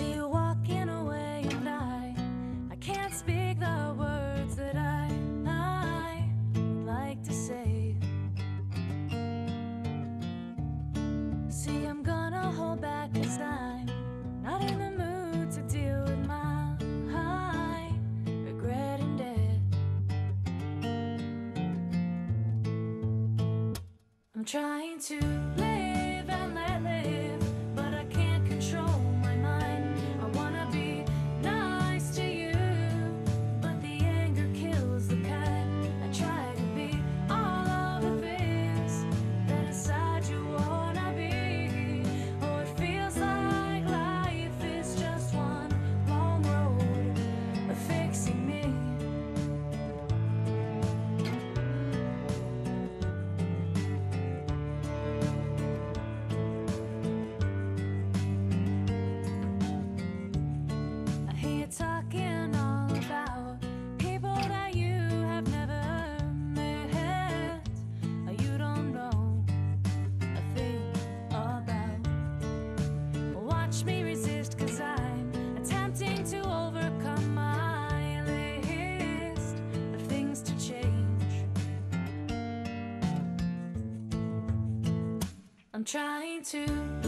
see you walking away, and I can't speak the words that I would like to say. See, I'm gonna hold back this time, not in the mood to deal with my regret and debt. I'm trying to live and let live, but I can't control my mind. I wanna be nice to you, but the anger kills the cat. I try to be all of the things that inside you wanna be. Oh, it feels like life is just one long road of fixing me. Talking all about people that you have never met, or you don't know a thing about. Watch me resist, cause I'm attempting to overcome my list of things to change. I'm trying to